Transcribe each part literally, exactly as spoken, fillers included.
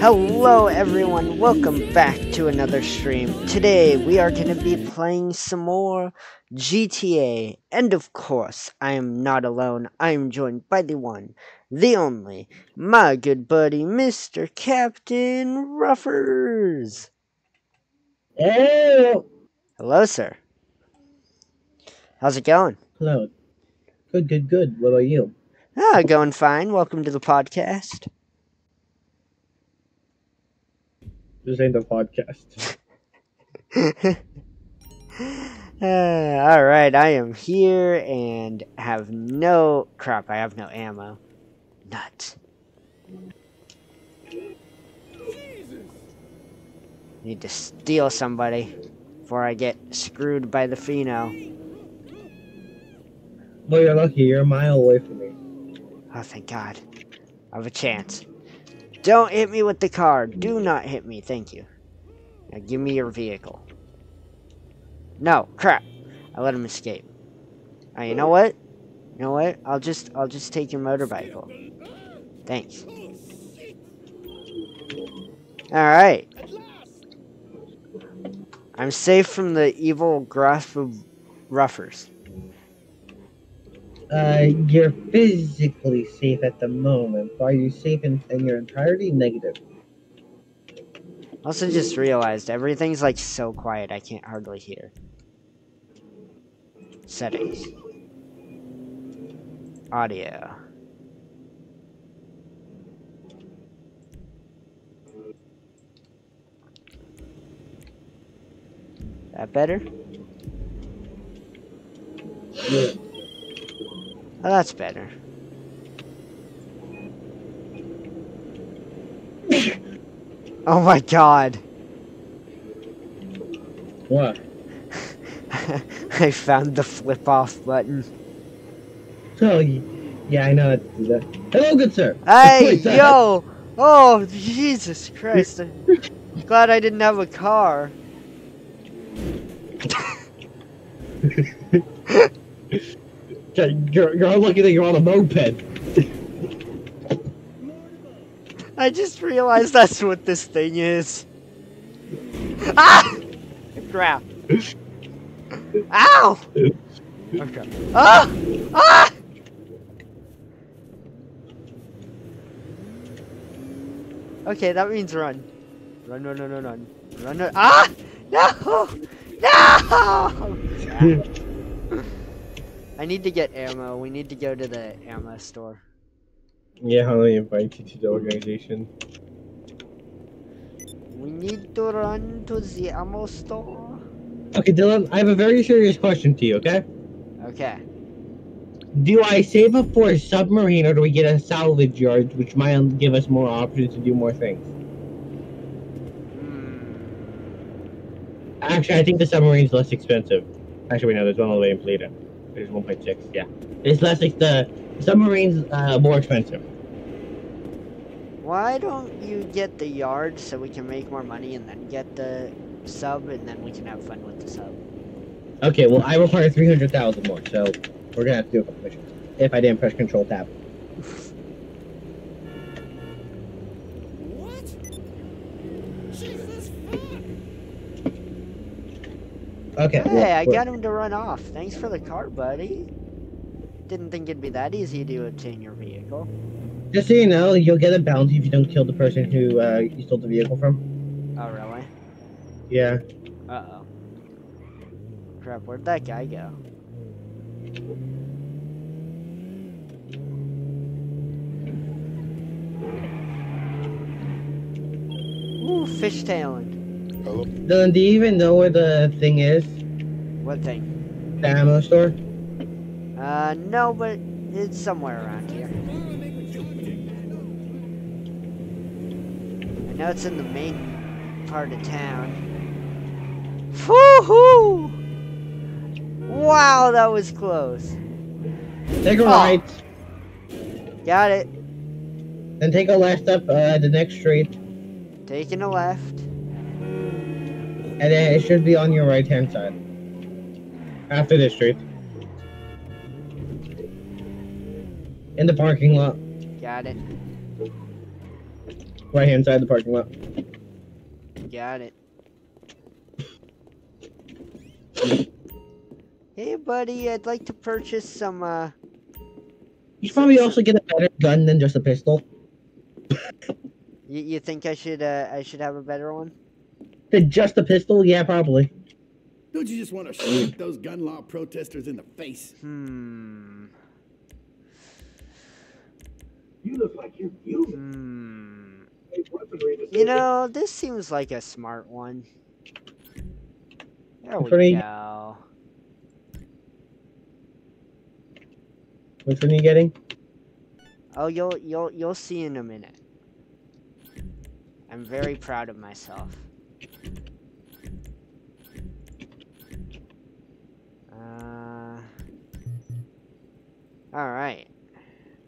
Hello everyone, welcome back to another stream. Today we are going to be playing some more G T A, and of course I am not alone. I am joined by the one, the only, my good buddy Mister Captain Ruffers. Hello. Hello sir. How's it going? Hello. Good, good, good. What about you? Ah, going fine. Welcome to the podcast. This ain't the podcast. uh, Alright, I am here and have no... Crap, I have no ammo. Nuts. Jesus. Need to steal somebody before I get screwed by the Pheno. Well, you're lucky. You're a mile away from me. Oh, thank God. I have a chance. Don't hit me with the car. Do not hit me. Thank you. Now, give me your vehicle. No, crap. I let him escape. Oh, you know what? You know what? I'll just, I'll just take your motorbike. Thanks. Alright. I'm safe from the evil grasp of Ruffers. Uh, you're physically safe at the moment, but are you safe in, in your entirety? Negative. Also just realized everything's like so quiet I can't hardly hear. Settings. Audio. That better? Yeah. Oh, that's better. Oh my God. What? I found the flip off button. Oh, yeah, I know. Hello, good sir. Hey, yo. Oh, Jesus Christ. I'm glad I didn't have a car. You're, you're unlucky that you're on a moped. I just realized that's what this thing is. Ah! Crap. Ow! Okay. Ah! Ah! Okay, that means run. Run, run, run, run, run. Run, run. Ah! No! No! Crap. I need to get ammo. We need to go to the ammo store. Yeah, how do you invite you to the organization? We need to run to the ammo store. Okay, Dylan, I have a very serious question to you, okay? Okay. Do I save up for a submarine or do we get a salvage yard, which might give us more options to do more things? Hmm. Actually, I think the submarine's less expensive. Actually, wait, no, there's one all the way in Polita. There's one point six, yeah. It's less like the submarine's uh, more expensive. Why don't you get the yard so we can make more money and then get the sub and then we can have fun with the sub? Okay, well, I require three hundred thousand more, so we're gonna have to do a couple missions. If I didn't press Control Tab. What? Jesus fuck! Okay. Hey, well, I got him to run off. Thanks for the car, buddy. Didn't think it'd be that easy to obtain your vehicle. Just so you know, you'll get a bounty if you don't kill the person who uh, you stole the vehicle from. Oh, really? Yeah. Uh-oh. Crap, where'd that guy go? Ooh, fishtailing. Dylan, do you even know where the thing is? What thing? The ammo store? Uh, no, but it's somewhere around here. I know it's in the main part of town. Woo-hoo! Wow, that was close. Take a oh. right. Got it. Then take a left up uh, the next street. Taking a left. And then it should be on your right-hand side. After this street. In the parking lot. Got it. Right hand side of the parking lot. Got it. Hey, buddy, I'd like to purchase some, uh... You should some, probably also get a better gun than just a pistol. you, you think I should, uh, I should have a better one? Than just a pistol? Yeah, probably. Don't you just want to shoot those gun law protesters in the face? Hmm. You look like you're human. Hmm. You know, this seems like a smart one. There we Three. go. Which one are you getting? Oh, you'll you'll you'll see in a minute. I'm very proud of myself. Uh, all right,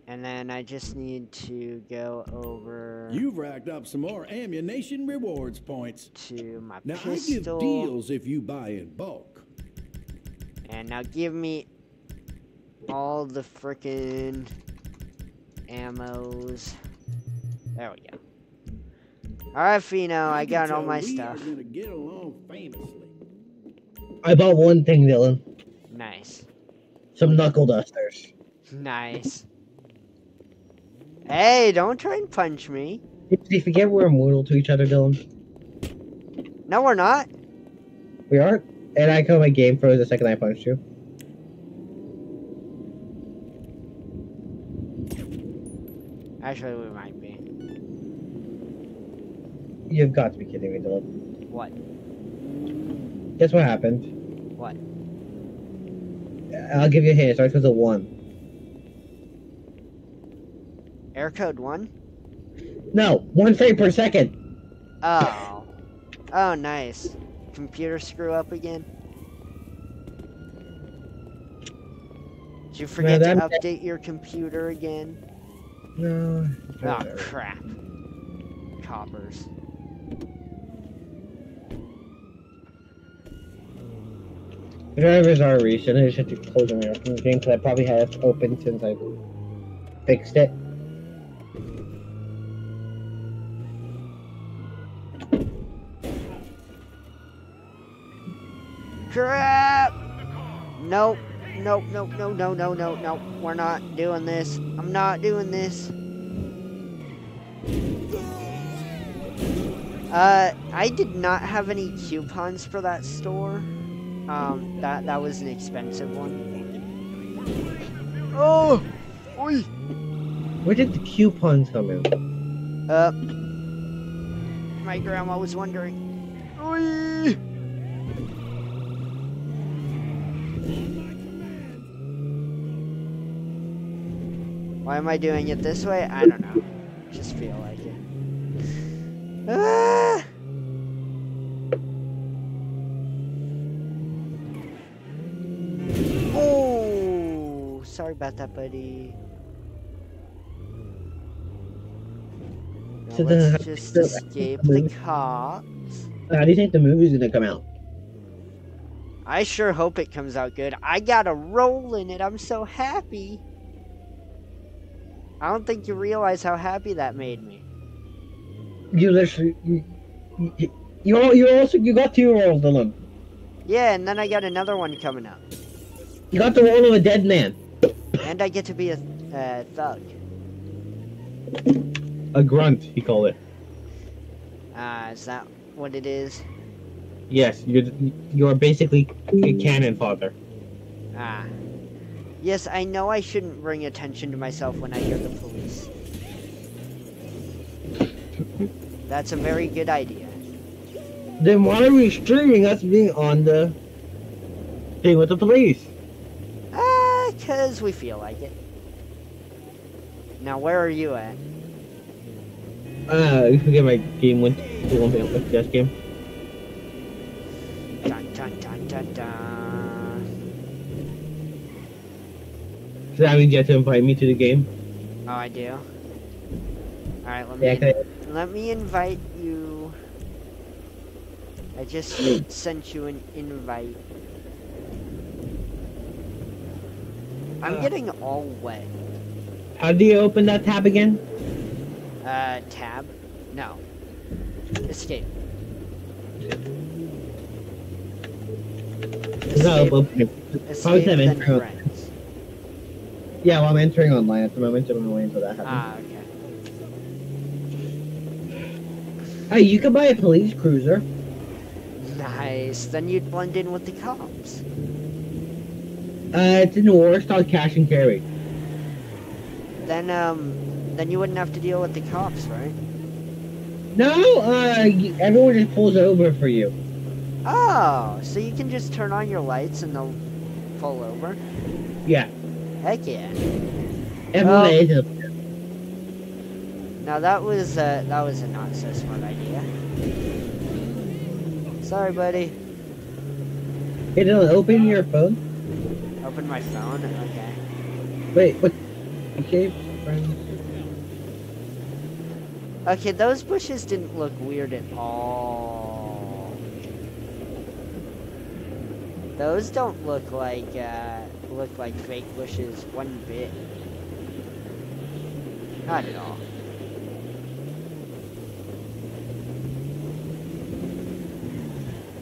and then I just need to go over. You've racked up some more ammunition rewards points. To my now pistol. I give deals if you buy in bulk. And now give me all the frickin' ammos. There we go. Alright, Fino, I got all my stuff. Get along famously. I bought one thing, Dylan. Nice. Some knuckle dusters. Nice. Hey, don't try and punch me. You forget we're immortal to each other, Dylan. No, we're not. We aren't. And I caught my game froze the second I punched you. Actually, we might be. You've got to be kidding me, Dylan. What? Guess what happened? What? I'll give you a hint. It starts with a one. Air code one? No, one frame per second. Oh. Oh, nice. Computer screw up again? Did you forget no, to update your computer again? No. Oh, crap. Coppers. The drivers are recent. I just have to close them out from the game because I probably have it open since I fixed it. Crap! Nope. Nope, nope, no, no, no, no, no. We're not doing this. I'm not doing this. Uh, I did not have any coupons for that store. Um, that, that was an expensive one. Oh! Oy. Where did the coupons come in? Uh, my grandma was wondering. Oy. Why am I doing it this way? I don't know. Just feel like it. Ah! Oh, sorry about that, buddy. Now so let's the, just the, escape the, the cops. How do you think the movie's gonna come out? I sure hope it comes out good. I got a role in it. I'm so happy. I don't think you realize how happy that made me. You literally, you, you, you, you also, you got two roles, Dylan. Yeah, and then I got another one coming up. You got the role of a dead man. And I get to be a uh, thug. A grunt, he called it. Ah, uh, is that what it is? Yes, you're you're basically a cannon fodder. Ah. Yes, I know I shouldn't bring attention to myself when I hear the police. That's a very good idea. Then why are we streaming us being on the thing with the police? Ah, uh, because we feel like it. Now, where are you at? Uh, you can get my game win. It won't be on the desk game. Dun, dun, dun, dun, dun. Does that mean you have to invite me to the game? Oh, I do. Alright, let me yeah, okay. let me invite you. I just sent you an invite. I'm uh, getting all wet. How do you open that tab again? Uh, tab. Now, escape. Escape, no, escape I'm then friends. Yeah, well, I'm entering online at the moment. I'm waiting for that happens. Ah, okay. Hey, you could buy a police cruiser. Nice. Then you'd blend in with the cops. Uh, it's in the war. It's called cash and carry. Then, um, then you wouldn't have to deal with the cops, right? No, uh, you, everyone just pulls over for you. Oh, so you can just turn on your lights and they'll pull over? Yeah. Heck yeah. Everyone um, is up there. Now that was, uh, that was a not so smart idea. Sorry, buddy. It'll open your phone? Open my phone? Okay. Wait, what? Okay, friends. Okay, those bushes didn't look weird at all. Those don't look like, uh, look like fake bushes one bit. Not at all.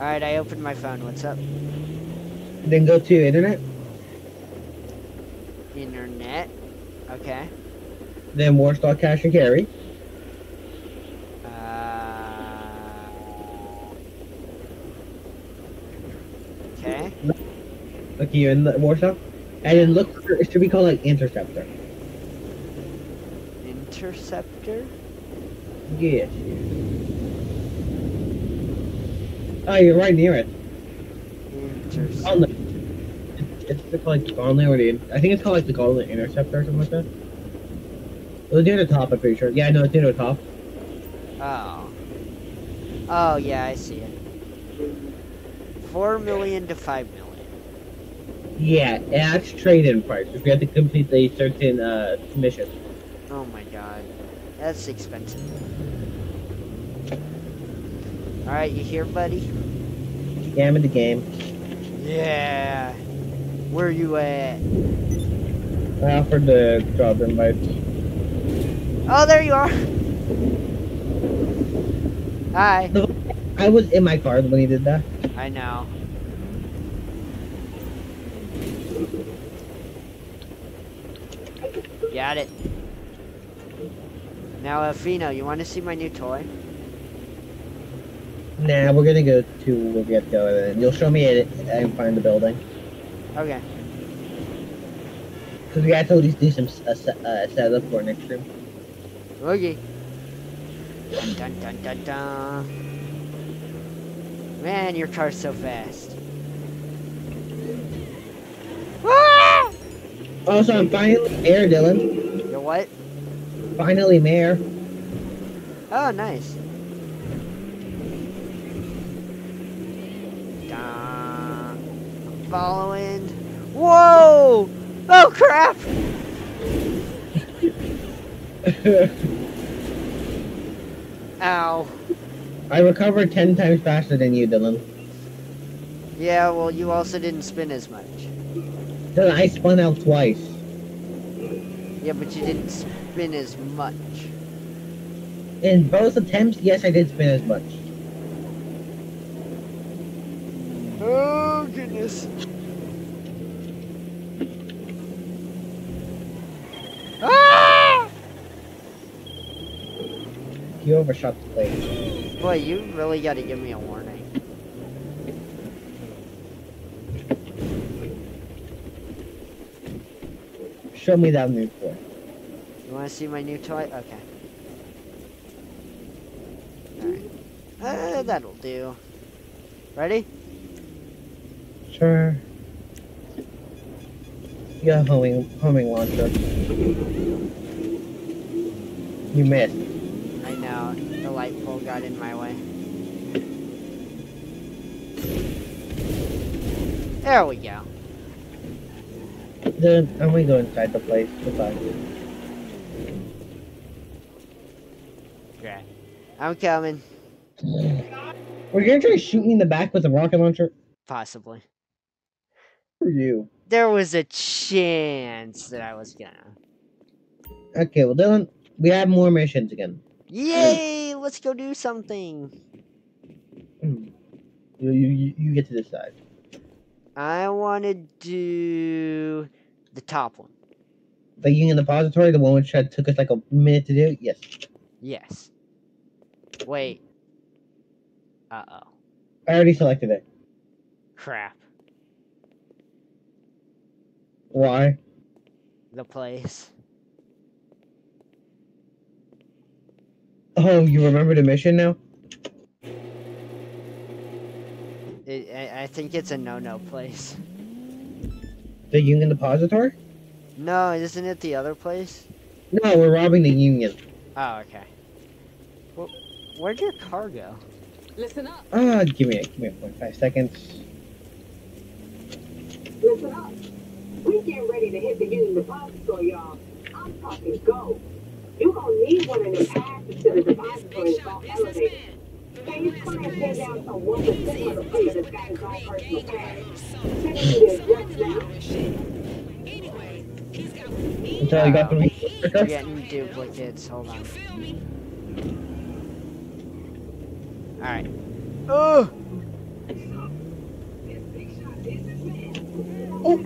Alright, I opened my phone. What's up? Then go to internet. Internet. Okay. Then more stock cash and carry. Look, you in the Warsaw? And then look for, it should be called like Interceptor. Interceptor? Yes. Oh, you're right near it. Interceptor. On the, it's, it's called like Conley or the, I think it's called like the Golden Interceptor or something like that. Well, it's near the top, I'm pretty sure. Yeah, no, it's near the top. Oh. Oh, yeah, I see it. Four million to five million. Yeah, that's trade-in price. If you have to complete a certain uh, mission. Oh my god, that's expensive. All right, you here, buddy? Yeah, I'm in the game. Yeah. Where are you at? I offered the job invite. Oh, there you are. Hi. I was in my car when he did that. I know. Got it. Now, uh, Fino, you want to see my new toy? Nah, we're gonna go to where we have to go, and you'll show me it and find the building. Okay. Because we gotta at least do some uh, uh, setup for next stream. Okay. Dun dun dun dun. Man, your car's so fast. Also, I'm finally mayor, Dylan. You're what? Finally mayor. Oh, nice. Duh. Following. Whoa! Oh, crap! Ow. I recovered ten times faster than you, Dylan. Yeah, well, you also didn't spin as much. I spun out twice. Yeah, but you didn't spin as much. In both attempts, yes, I did spin as much. Oh, goodness. Ah! You overshot the plate. Boy, you really gotta give me a warning. Show me that new toy. You want to see my new toy? Okay. Alright. Uh, that'll do. Ready? Sure. You got a homing, homing launcher. You missed. I know. The light pole got in my way. There we go. Then I'm gonna go inside the place. Goodbye. Okay. I'm coming. Were you gonna try to shoot me in the back with a rocket launcher? Possibly. For you. There was a chance that I was gonna. Okay, well, Dylan, we have more missions again. Yay! Let's let's go do something. Mm. You, you, you get to decide. I want to do the top one. The Union Depository, the one which had, took us like a minute to do? Yes. Yes. Wait. Uh-oh. I already selected it. Crap. Why? The place. Oh, you remember the mission now? It, I, I think it's a no-no place. The Union Depository? No, isn't it the other place? No, we're robbing the Union. Oh, okay. Well, where'd your car go? Listen up. Ah, uh, give me a, give me a point five seconds. Listen up. We're getting ready to hit the Union Depository, y'all. I'm talking gold. You're gonna need one of them passes to the depository vault elevator. Can you try and pay down some one percent of the player that's got his own personal pass? Send me the address now. Until you got them. We're getting duplicates. Hold on. Alright. Oh! Oh!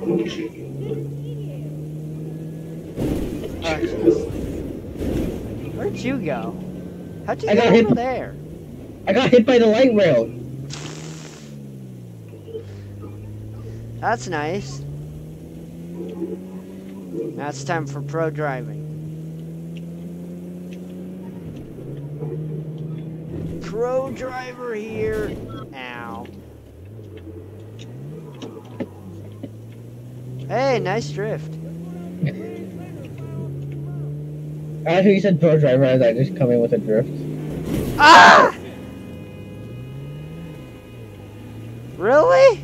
Where'd you go? How'd you I get over there? I got hit by the light rail. That's nice. Now it's time for pro driving. Pro driver here. Ow. Hey, nice drift. After you said pro driver, I was like, just coming with a drift. Ah! Really?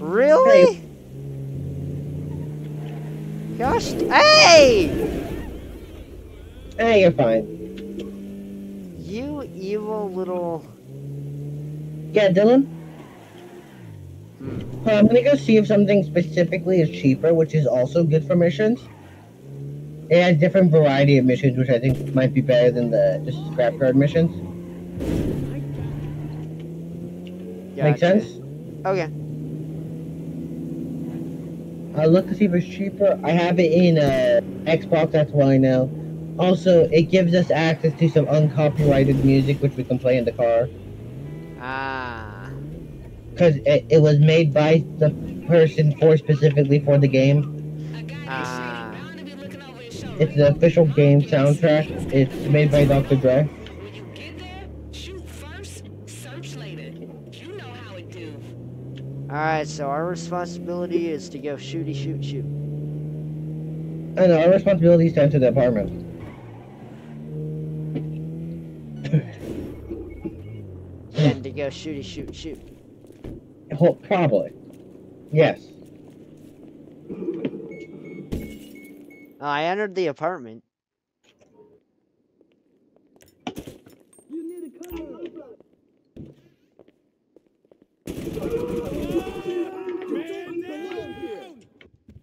Really? Hey. Gosh. Hey! Hey, you're fine. You evil little... Yeah, Dylan? Hmm. Well, I'm gonna go see if something specifically is cheaper, which is also good for missions. It has different variety of missions, which I think might be better than the just scrap card missions. Gotcha. Make sense? Okay. I look to see if it's cheaper. I have it in uh, Xbox, that's why I know. Also, it gives us access to some uncopyrighted music, which we can play in the car. Ah. Because it, it was made by the person for specifically for the game. Ah. It's the official game soundtrack. It's made by Doctor Dre. When you get there, shoot first, search later. You know how it do. Alright, so our responsibility is to go shooty shoot shoot. I know, our responsibility is to enter the apartment. Then to go shooty shoot shoot. Well, probably. Yes. I entered the apartment. You need a cover.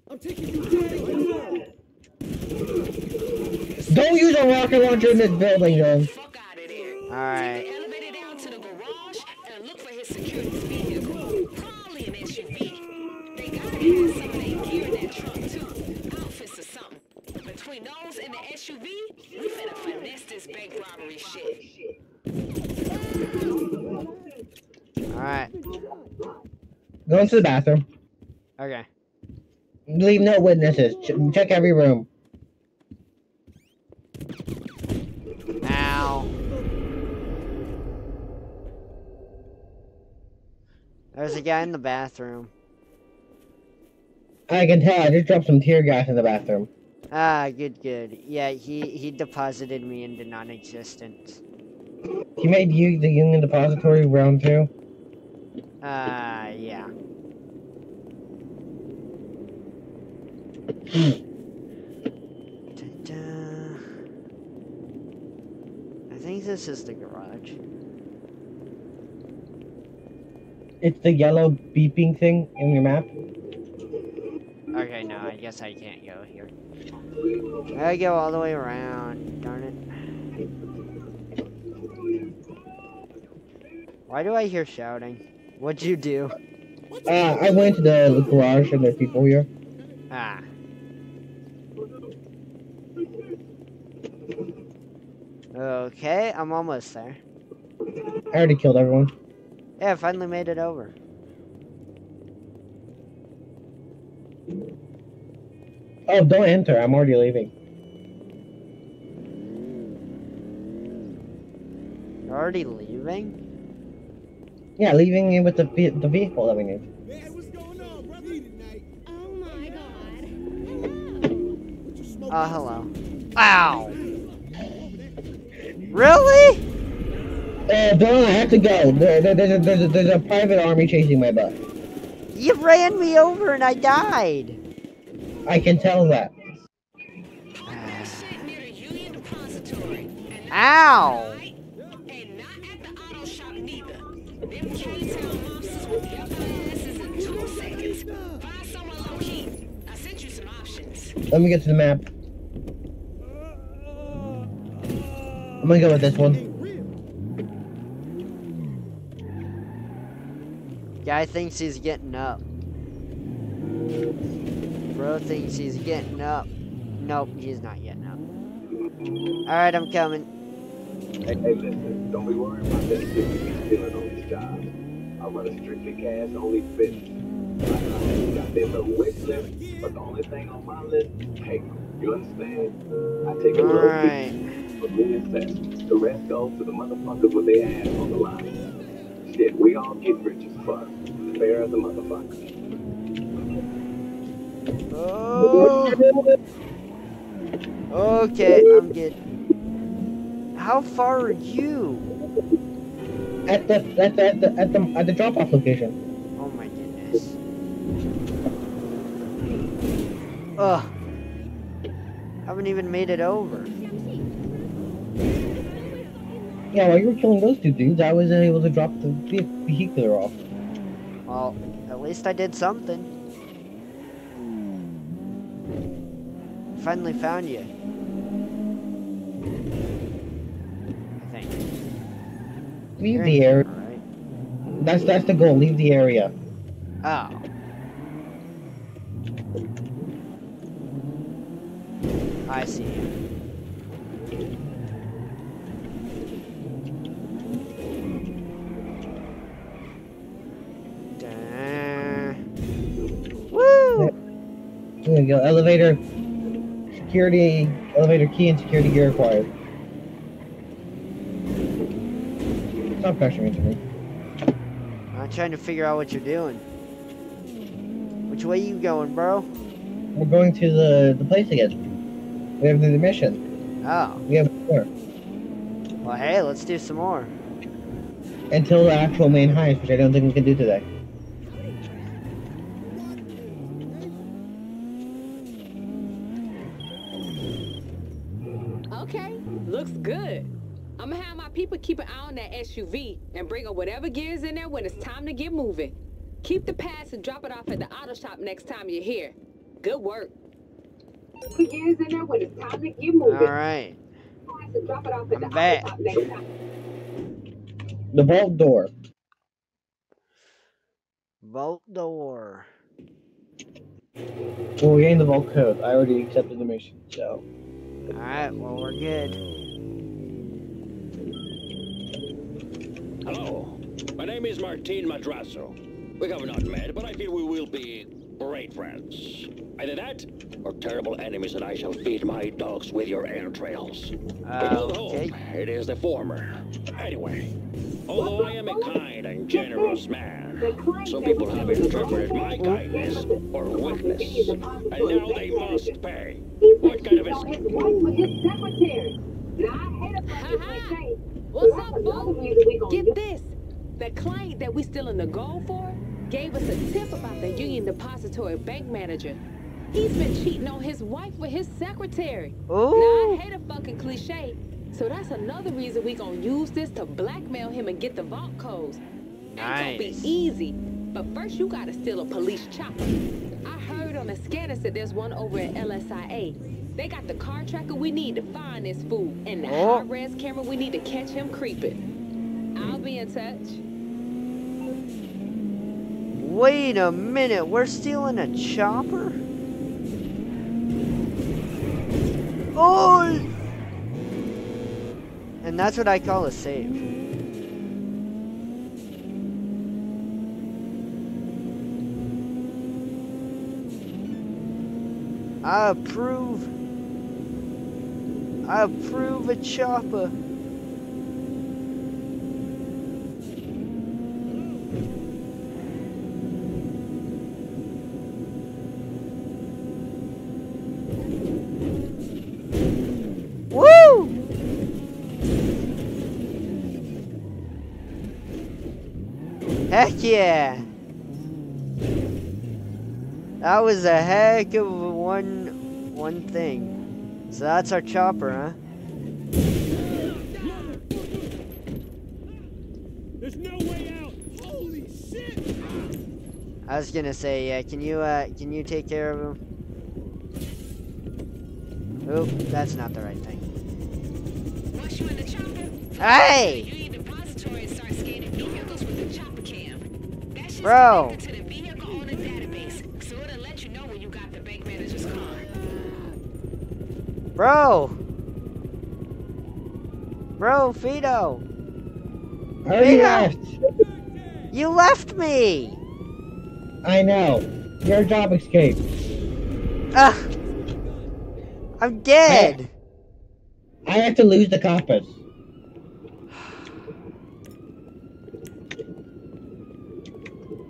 I'm taking you down. Don't use a rocket launcher in this building, though. Alright. Elevated down to the garage and look for his security vehicle. Probably an S U V. They gotta have some of their gear in that truck too. Outfits or something. Between those and the S U V, we better finesse this bank robbery shit. Alright. Go into the bathroom. Okay. Leave no witnesses. Ch check every room. Ow. There's a guy in the bathroom. I can tell. I just dropped some tear gas in the bathroom. Ah, good, good. Yeah, he, he deposited me into non-existence. He made you the Union Depository round two? Ah, uh, yeah. I think this is the garage. It's the yellow beeping thing in your map. Okay, no, I guess I can't go here. I go all the way around, darn it. Why do I hear shouting? What'd you do? Uh, I went to the garage and there are people here. Ah. Okay, I'm almost there. I already killed everyone. Yeah, I finally made it over. Oh, don't enter. I'm already leaving. You're already leaving? Yeah, leaving in with the, ve the vehicle that we need. Hey, what's going on, brother? Oh my god. Oh, uh, hello. Ow! Really? Uh, Bill, I have to go. There, there, there's, a, there's, a, there's a private army chasing my butt. You ran me over and I died. I can tell that. Near the Union Depository. And ow! And not at the auto shop neither. Them K-Town officers will get their asses in two seconds. Find someone low key. I sent you some options. Let me get to the map. I'm gonna go with this one. Guy thinks he's getting up. Bro thinks he's getting up. Nope, he's not getting up. Alright, I'm coming. Hey, hey, listen, don't be worried about that shit we be stealing on this job. I run a strictly cash only business. I haven't got that little wish list, but the only thing on my list is cake. You understand? I take a little piece, but me and Seth, the rest goes to the motherfuckers with their ass on the line. Shit, we all get rich as fuck. Fair as a motherfucker. Oh. Okay, I'm good. How far are you? At the at the at the at the, at the drop off location. Oh my goodness. Ugh. Haven't even made it over. Yeah, while you were killing those two dudes, I wasn't able to drop the vehicular off. Well, at least I did something. Finally found you. I think. Leave You're the area. Right. That's that's the goal. Leave the area. Oh. I see. There you go. Elevator, security, elevator key and security gear acquired. Stop pressuring into me. I'm trying to figure out what you're doing. Which way you going, bro? We're going to the, the place again. We have the mission. Oh. We have more. Well, hey, let's do some more. Until the actual main heist, which I don't think we can do today. People keep an eye on that S U V and bring up whatever gear's in there when it's time to get moving. Keep the pass and drop it off at the auto shop next time you're here. Good work. The gear's in there when it's time to get moving. All right. Pass and drop it off at the auto shop next time. The vault door. Vault door. Well, we gained the vault code. I already accepted the mission, so. All right. Well, we're good. Hello, my name is Martin Madrasso. We have not met, but I feel we will be great friends. Either that, or terrible enemies and I shall feed my dogs with your entrails. Uh, we okay. hope it is the former. Anyway, although I am a kind and generous man, some people have interpreted my kindness or weakness, and now they must pay. What kind of is... What's up, Bo? Get this. The client that we still in the gold for gave us a tip about the Union Depository bank manager. He's been cheating on his wife with his secretary. Oh. Now, I hate a fucking cliche, so that's another reason we gonna use this to blackmail him and get the vault codes. Nice. Ain't gonna be easy, but first you gotta steal a police chopper. I heard on the scanner that there's one over at L S I A. They got the car tracker we need to find this fool, and the oh. high-res camera we need to catch him creeping. I'll be in touch. Wait a minute, we're stealing a chopper? Oh! And that's what I call a save. I approve. I approve a chopper. Woo! Heck yeah! That was a heck of a one one thing. So that's our chopper, huh? There's no way out. Holy shit. I was gonna say, yeah, can you uh can you take care of him? Oop, that's not the right thing. Rush you in the chopper. Hey! Union Depository starts scanning vehicles with the chopper cam. That's just connected to the vehicle owner database. So it'll let you know when you got the bank manager's car. Bro! Bro, Fido! I left! You left me! I know. Your job escaped. Ah! I'm dead! I, I have to lose the compass.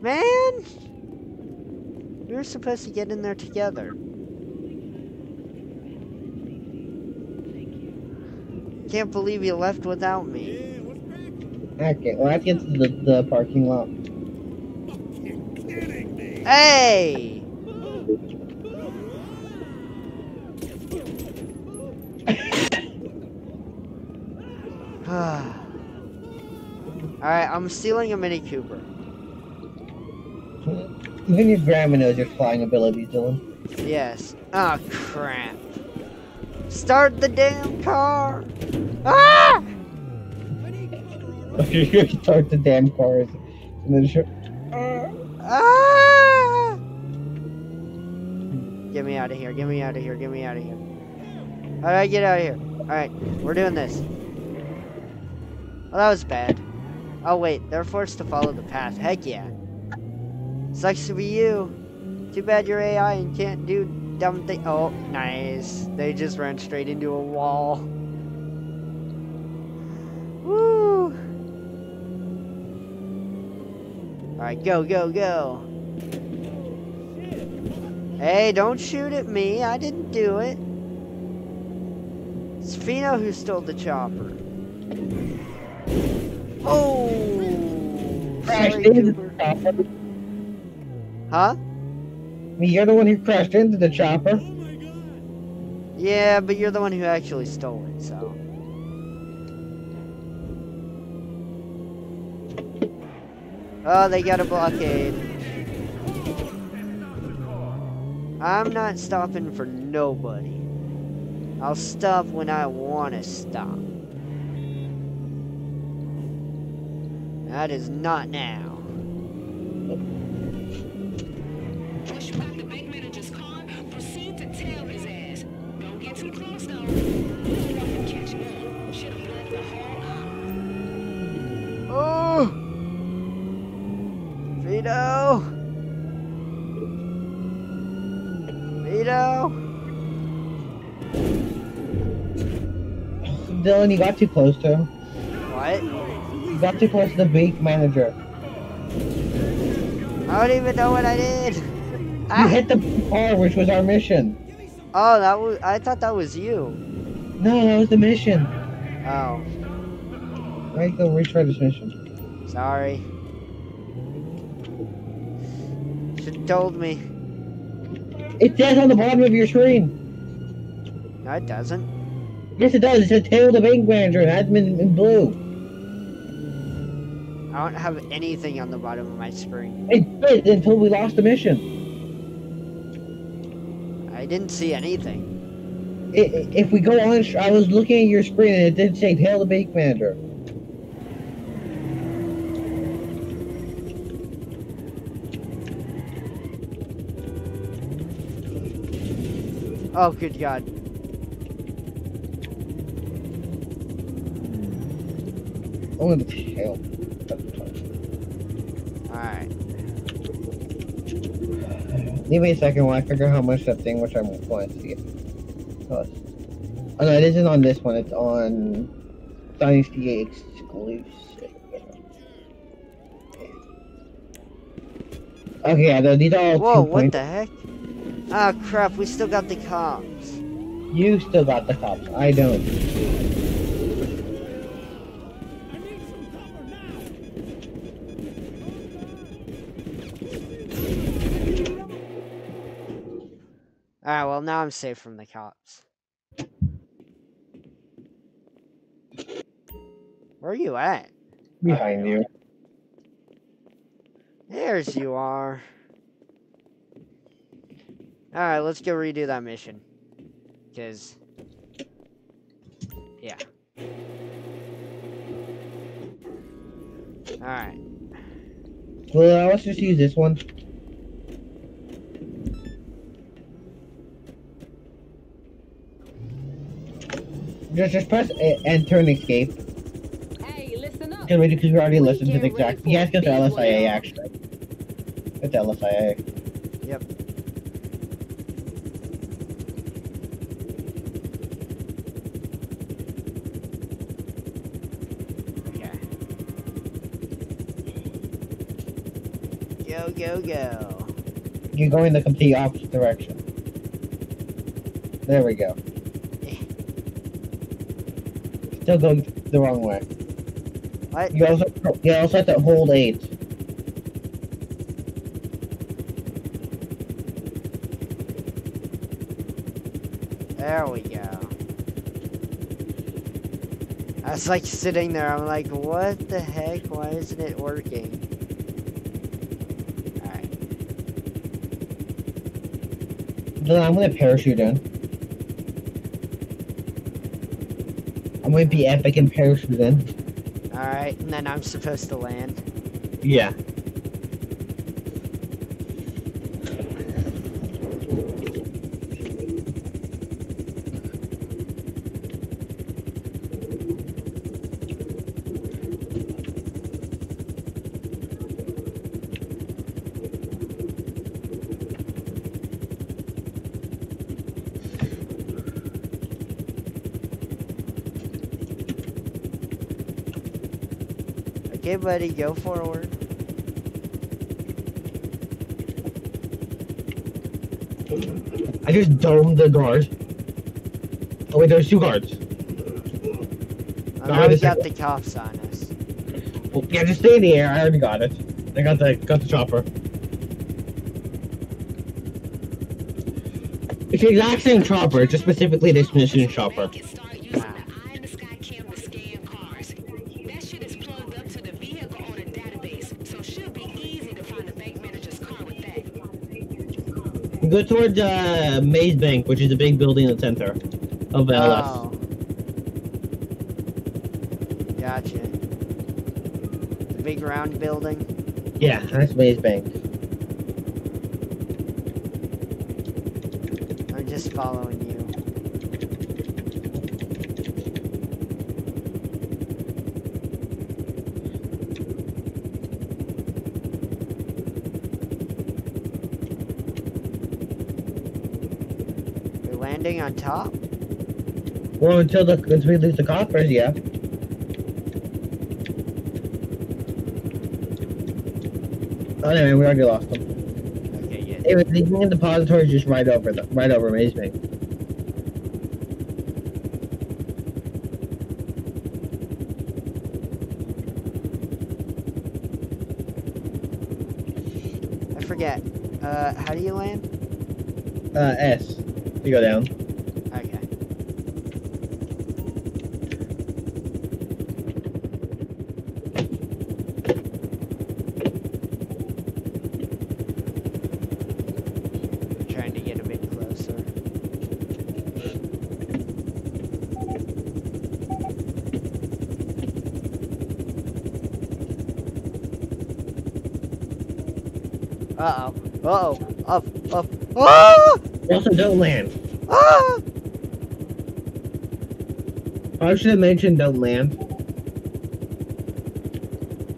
Man! We were supposed to get in there together. Can't believe you left without me. Okay, well, let's get to the, the parking lot. You're kidding me! Hey! Alright, I'm stealing a Mini Cooper. Even your grandma knows your flying abilities, Dylan. Yes. Oh, crap. Start the damn car! Ah! You're going to start the damn cars. And then sure. Ah! Get me out of here, get me out of here, get me out of here. Alright, get out of here. Alright, we're doing this. Well, that was bad. Oh, wait, they're forced to follow the path. Heck yeah. Sucks to be you. Too bad you're A I and can't do dumb things. Oh, nice. They just ran straight into a wall. Woo! Alright, go, go, go. Hey, don't shoot at me. I didn't do it. It's Fino who stole the chopper. Oh! Sorry, Cooper. Huh? You're the one who crashed into the chopper. Oh my God. Yeah, but you're the one who actually stole it, so. Oh, they got a blockade. I'm not stopping for nobody. I'll stop when I want to stop. That is not now. Once you got the bank manager's car, proceed to tail his ass. Don't get too close, though. You don't catch him. Should have blown the whole lot. Oh! Vito! Vito! Dylan, you got too close to him. What? Got too close to the bank manager. I don't even know what I did. You ah. hit the car, which was our mission. Oh, that was. I thought that was you. No, that was the mission. Oh. Right, go retry this mission. Sorry. Should've told me. It says on the bottom of your screen. No, it doesn't. Yes, it does. It says tail the bank manager and admin in blue. I don't have anything on the bottom of my screen. It did until we lost the mission. I didn't see anything. It, it, if we go on, I was looking at your screen and it did say "Tail the Bank Manager." Oh, good God. Oh, the hell. Alright. Give me a second while I figure out how much that thing which I wanted to get. Oh, oh no, it isn't on this one. It's on Dynasty exclusive. Okay, yeah, no, these are all Whoa, what points. The heck? Ah, oh, crap, we still got the cops. You still got the cops, I don't. I need some cover now. Alright, well, now I'm safe from the cops. Where are you at? Behind you. There's you are. Alright, let's go redo that mission. Because... yeah. Alright. Well, let's just use this one. Just, just press A and turn escape. Hey, listen up. Because we, we already listened to the exact... Yeah, it's L S I A, actually. It's L S I A. Yep. Go, go, go. You're going the complete opposite direction. There we go. Still going the wrong way. What? You also, you also have to hold eight. There we go. I was like sitting there, I'm like, what the heck? Why isn't it working? I'm gonna parachute in. I'm gonna be epic and parachute in. Alright, and then I'm supposed to land. Yeah. Okay, buddy, go forward. I just domed the guard. Oh wait, there's two guards. I already got the cops on us. Well, yeah, just stay in the air. I already got it. I got the got the chopper. It's the exact same chopper, just specifically this mission chopper. Go towards uh, Maze Bank, which is a big building in the center of L S. Oh. Gotcha. The big round building? Yeah, that's Maze Bank. I'm just following on top? Well, until the until we lose the coppers, yeah. Oh, anyway, we already lost them. Okay, yeah. It was the Union Depository just right over the right over Maze Bank. I forget. Uh, how do you land? Uh, S. You go down. Uh-oh. Uh-oh. Up, up. Ah! Also, don't land. Ah! I should have mentioned the lamp.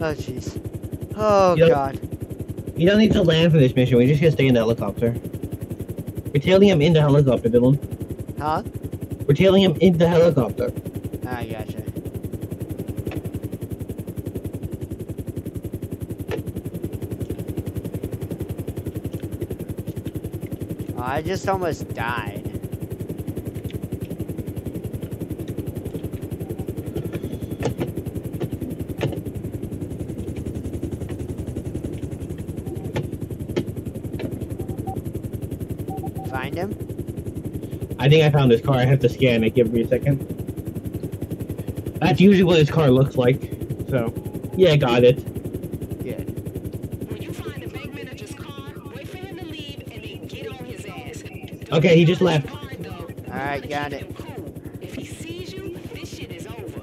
Oh, jeez. Oh, you God. You don't need to land for this mission. We're just gonna stay in the helicopter. We're tailing him in the helicopter, Dylan. Huh? We're tailing him in the helicopter. Ah, I gotcha. Oh, I just almost died. I think I found this car. I have to scan it. Give me a second. That's usually what this car looks like. So, yeah, got it. Yeah. When you find the bank manager's car, wait for him to leave and then get on his ass. Okay, he just left. Alright, got it. If he sees you, this shit is over.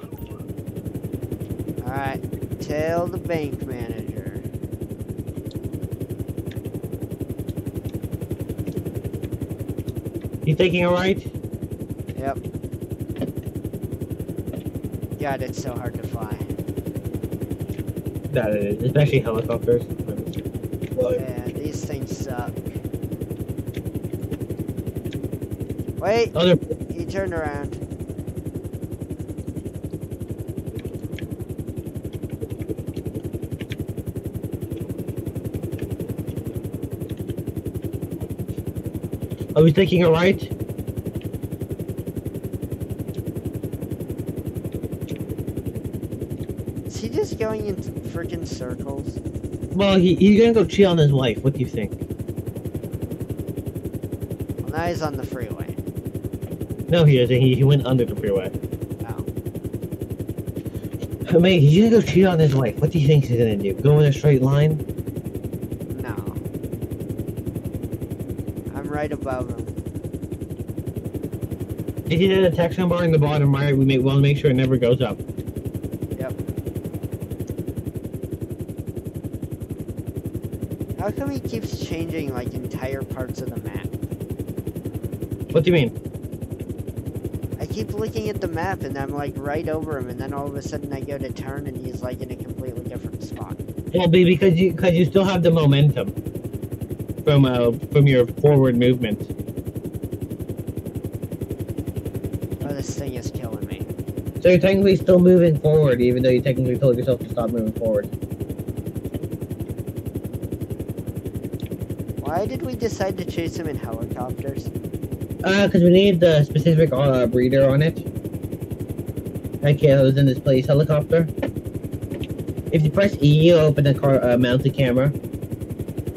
Alright, tell the bank manager. You taking a right? Yep. God, it's so hard to fly. That is, especially helicopters. Yeah, these things suck. Wait! Oh, he turned around. Are we taking a right? Is he just going in freaking circles? Well, he, he's gonna go cheat on his wife. What do you think? Well, now he's on the freeway. No, he isn't. He, he went under the freeway. Oh. I mean, he's gonna go cheat on his wife. What do you think he's gonna do? Go in a straight line? Right above him. Did you know the taxon bar in the bottom right? We may well make sure it never goes up. Yep. How come he keeps changing like entire parts of the map? What do you mean? I keep looking at the map and I'm like right over him, and then all of a sudden I go to turn and he's like in a completely different spot. Well, be because you because you still have the momentum. From uh, from your forward movement. Oh, this thing is killing me. So you're technically still moving forward, even though you technically told yourself to stop moving forward. Why did we decide to chase him in helicopters? Uh, because we need the specific uh, breeder on it. I can't. I was in this place helicopter. If you press E, you open the car, uh, mount the camera.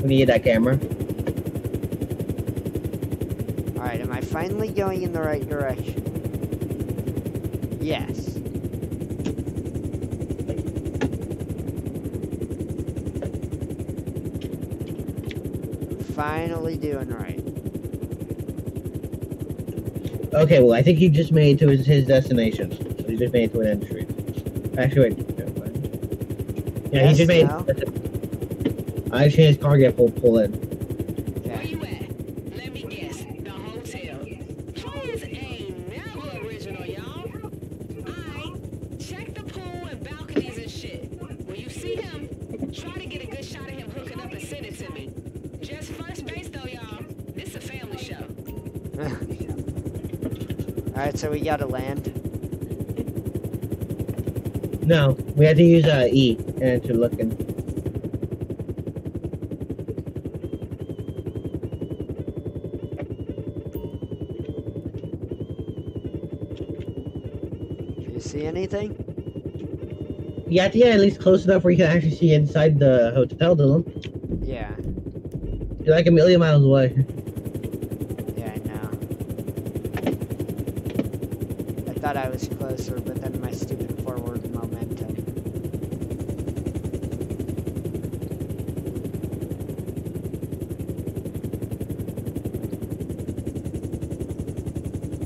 We need that camera. Finally going in the right direction. Yes. Finally doing right. Okay, well I think he just made it to his, his destination. So he just made it to an end street. Actually, wait. No, yeah, yes, he just made no. it. I actually his car get pull pull in. So we gotta land. No, we had to use uh, E and to look in. Do you see anything? You have to get at least close enough where you can actually see inside the hotel, Dylan. Yeah. You're like a million miles away. I thought I was closer, but then my stupid forward momentum.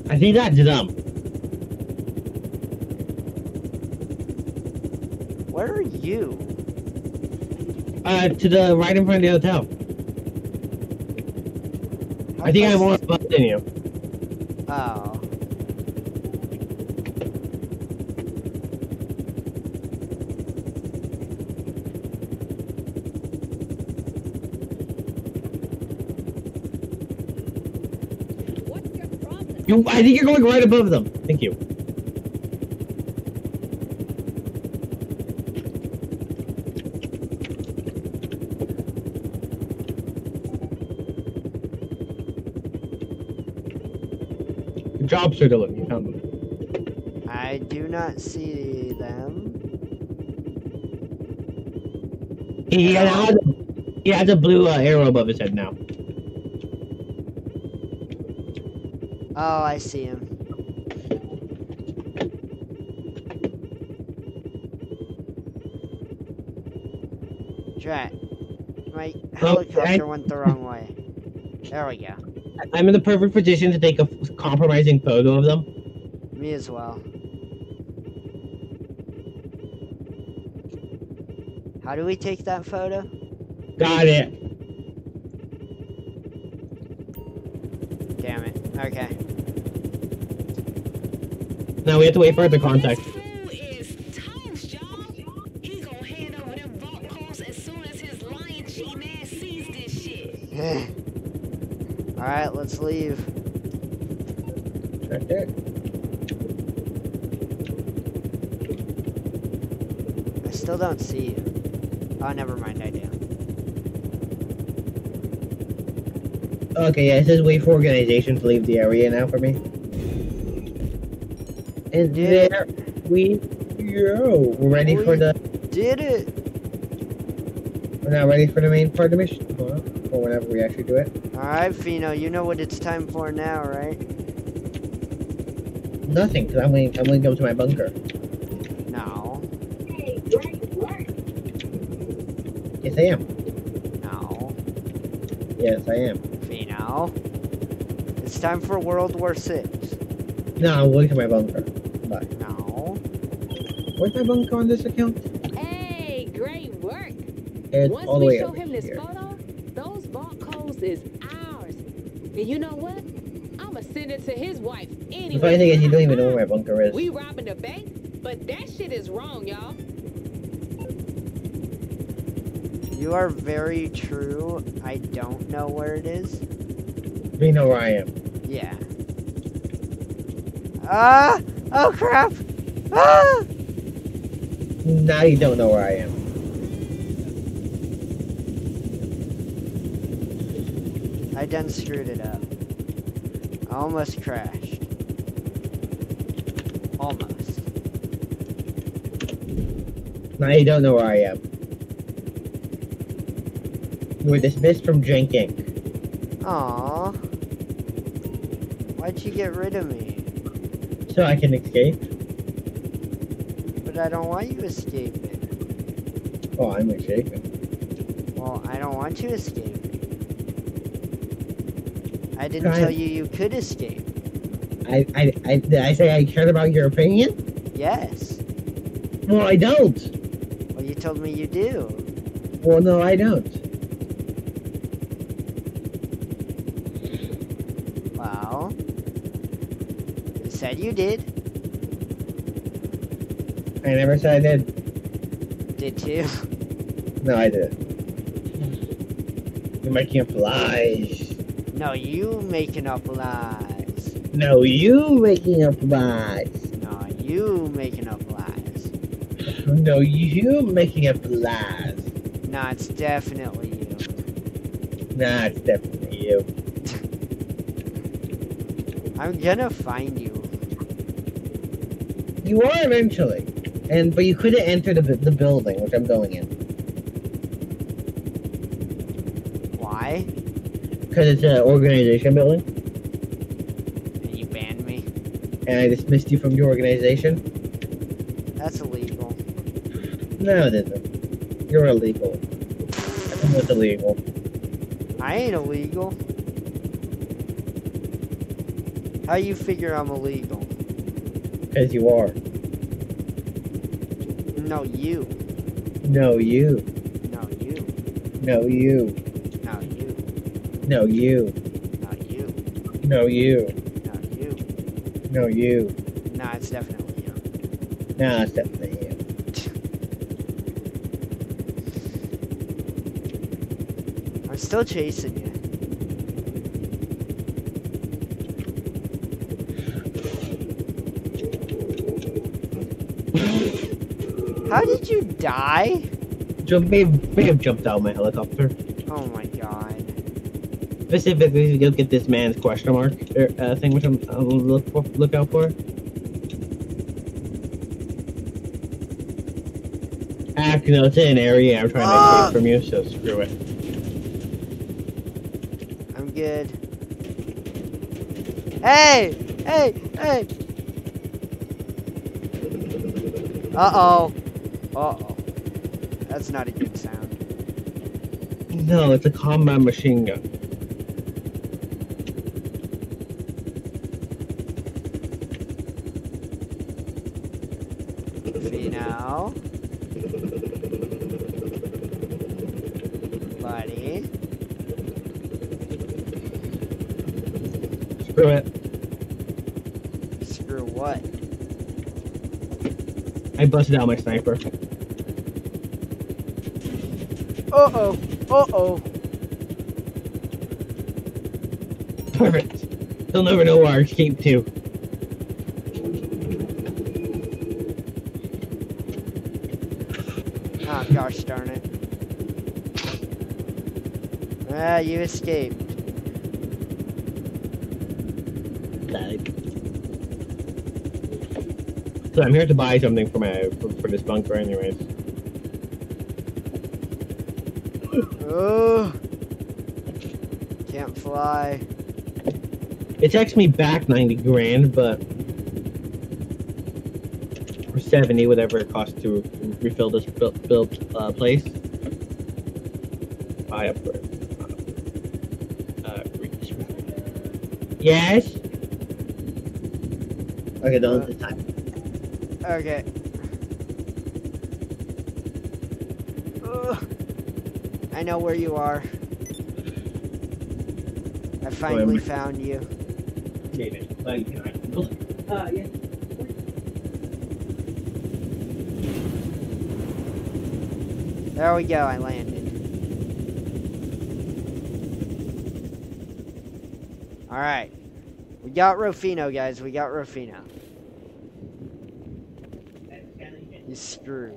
I think that's dumb. Where are you? Uh, to the right in front of the hotel. How I think I'm more above than you. Oh. You, I think you're going right above them. Thank you. Good job, Sir Dylan. You found them. I do not see them. He has, he has a blue uh, arrow above his head now. Oh, I see him. Drat. My helicopter okay. went the wrong way. There we go. I'm in the perfect position to take a compromising photo of them. Me as well. How do we take that photo? Got it. Damn it. Okay. Now we have to wait for the contact. All right, let's leave. Right there. I still don't see you. Oh, never mind. I do. Okay. Yeah, it says wait for organization to leave the area now for me. And did there we go. We're ready we for the. Did it? We're now ready for the main part of the mission, or whenever we actually do it. Alright, Fino, you know what it's time for now, right? Nothing, because I'm going to go to my bunker. No. Hey, great work. Yes, I am. No. Yes, I am. Fino, it's time for World War Six. No, I'm going to my bunker. Bye. No. Where's my bunker on this account? Hey, great work. It's Once all the way up here. Once we show him this photo, those barcodes is... And you know what? I'ma send it to his wife anyway. The funny thing is, you don't even know where my bunker is. We robbing the bank, but that shit is wrong, y'all. You are very true. I don't know where it is. We know where I am. Yeah. Ah! Oh crap! Ah! Now you don't know where I am. I done screwed it up. I almost crashed. Almost. Now you don't know where I am. You were dismissed from drinking. Aww. Why'd you get rid of me? So I can escape. But I don't want you escaping. Oh, I'm escaping. Well, I don't want you escaping. I didn't tell you you could escape. I, I, I, did I say I cared about your opinion? Yes. Well, I don't. Well, you told me you do. Well, no, I don't. Well, you said you did. I never said I did. Did you? No, I didn't. You're making up lies. No, you making up lies. No, you making up lies. No, you making up lies. No, you making up lies. Nah, it's definitely you. Nah, it's definitely you. I'm gonna find you. You are eventually. And but you couldn't enter the, the building, which I'm going in. Why? Because it's an organization building. And you banned me. And I dismissed you from your organization. That's illegal. No, it isn't. You're illegal. I'm not illegal. I ain't illegal. How you figure I'm illegal? Because you are. No, you. No, you. No, you. No, you. No, you. No, you. Not you. No, you. Not you. No, you. Nah, it's definitely you. Nah, it's definitely you. I'm still chasing you. How did you die? Jump, may have, may have jumped out of my helicopter. Oh my god. Specifically, you'll get this man's question mark or uh, thing, which I'm I'll look for, look out for. Ah, you know, it's in an area I'm trying to uh, escape from you, so screw it. I'm good. Hey, hey, hey. Uh oh. Uh oh. That's not a good sound. No, it's a combat machine gun. See now? Buddy. Screw it. Screw what? I busted out my sniper. Uh-oh. Uh-oh. Perfect. They'll never know where I escaped to. Oh, gosh darn it. Ah, you escaped. Like. So I'm here to buy something for my for, for this bunker anyways. Oh, can't fly. It takes me back ninety grand, but or seventy, whatever it costs to refill this built, built uh, place. Buy up for it. Uh, reach. Yes. Okay, that was the time. Okay. I know where you are. I finally oh, found you. David, like, can I pull it? Uh, yeah. There we go, I landed. Alright. We got Rufino, guys. We got Rufino. He's screwed.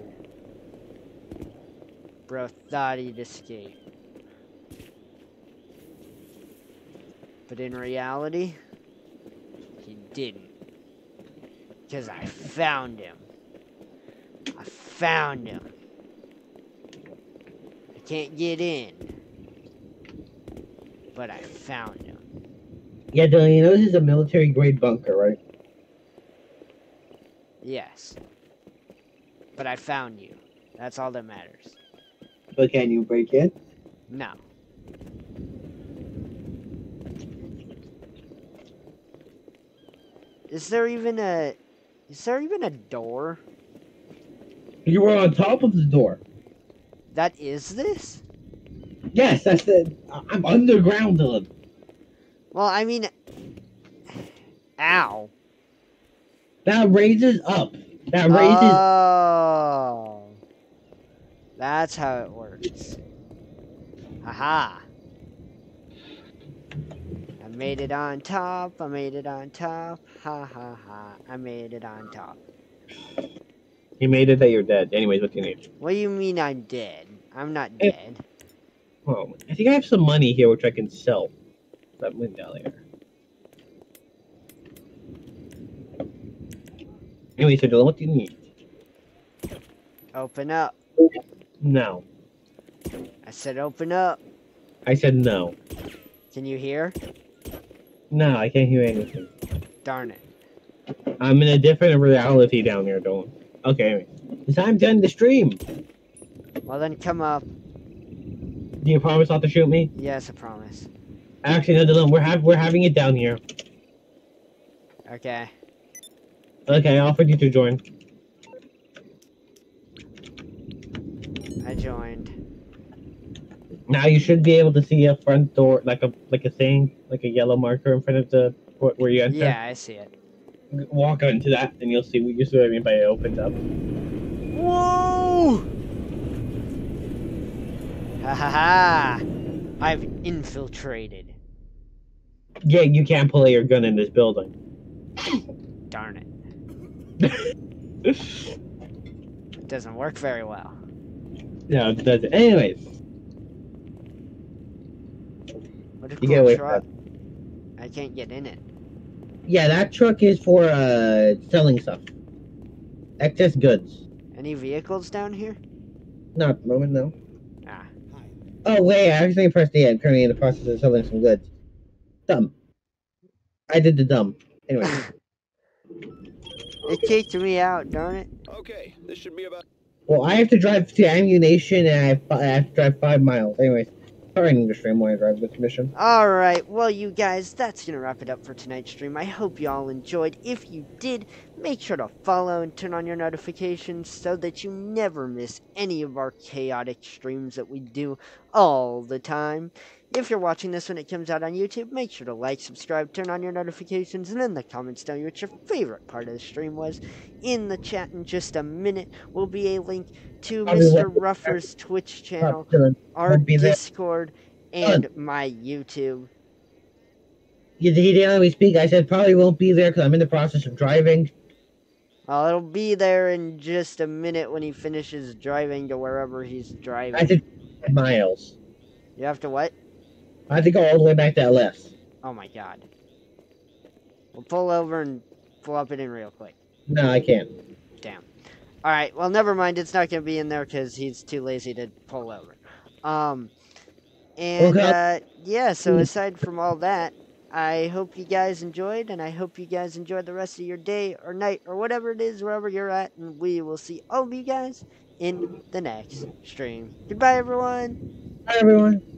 Bro thought he'd escape. But in reality, he didn't. Because I found him. I found him. I can't get in. But I found him. Yeah, Dylan, you know this is a military grade bunker, right? Yes. But I found you. That's all that matters. But can you break in? No. Is there even a... Is there even a door? You were on top of the door. That is this? Yes, that's the... I'm underground, Dylan. Well, I mean... Ow. That raises up. That raises... Oh... That's how it works. Haha. I made it on top. I made it on top. Ha ha ha. I made it on top. You made it that you're dead. Anyways, what do you need? What do you mean I'm dead? I'm not I, dead. Well, I think I have some money here which I can sell. That window later. Anyway, so Dylan, what do you need? Open up. No. I said open up. I said no. Can you hear? No, I can't hear anything. Darn it. I'm in a different reality down there, Dylan. Okay, it's time to end the stream. Well then, come up. Do you promise not to shoot me? Yes, I promise. Actually, no, Dylan, we're, ha we're having it down here. Okay. Okay, I offered you to join. I joined. Now you should be able to see a front door, like a like a thing, like a yellow marker in front of the where you enter. Yeah, I see it. walk onto that, and you'll see what you see what I mean by it opens up. Whoa! Ha ha ha! I've infiltrated. Yeah, you can't pull out your gun in this building. Darn it. It doesn't work very well. No, it doesn't. Anyways. What a cool truck. I can't get in it. Yeah, that truck is for uh, selling stuff. Excess goods. Any vehicles down here? Not at the moment, no. Ah. Oh, wait, I actually pressed the end. I'm currently in the process of selling some goods. Dumb. I did the dumb. Anyway. It kicked me out, darn it. Okay, this should be about... Well, I have to drive to ammunition, and I, I have to drive five miles. Anyways, sorry, I'm going to stream when I drive this mission. Alright, well, you guys, that's going to wrap it up for tonight's stream. I hope you all enjoyed. If you did, make sure to follow and turn on your notifications so that you never miss any of our chaotic streams that we do all the time. If you're watching this when it comes out on YouTube, make sure to like, subscribe, turn on your notifications, and in the comments tell me what your favorite part of the stream was. In the chat in just a minute will be a link to Mister Ruffers' Twitch channel, our Discord, and my YouTube. He didn't let me speak. I said probably won't be there because I'm in the process of driving. Oh, it'll be there in just a minute when he finishes driving to wherever he's driving. I said miles. You have to what? I have to go all the way back to L S. Oh my god. We'll pull over and pull up it in real quick. No, I can't. Damn. Alright, well never mind, it's not going to be in there because he's too lazy to pull over. Um, and okay. uh, yeah, so aside from all that, I hope you guys enjoyed, and I hope you guys enjoyed the rest of your day or night or whatever it is, wherever you're at, and we will see all of you guys in the next stream. Goodbye, everyone. Bye, everyone.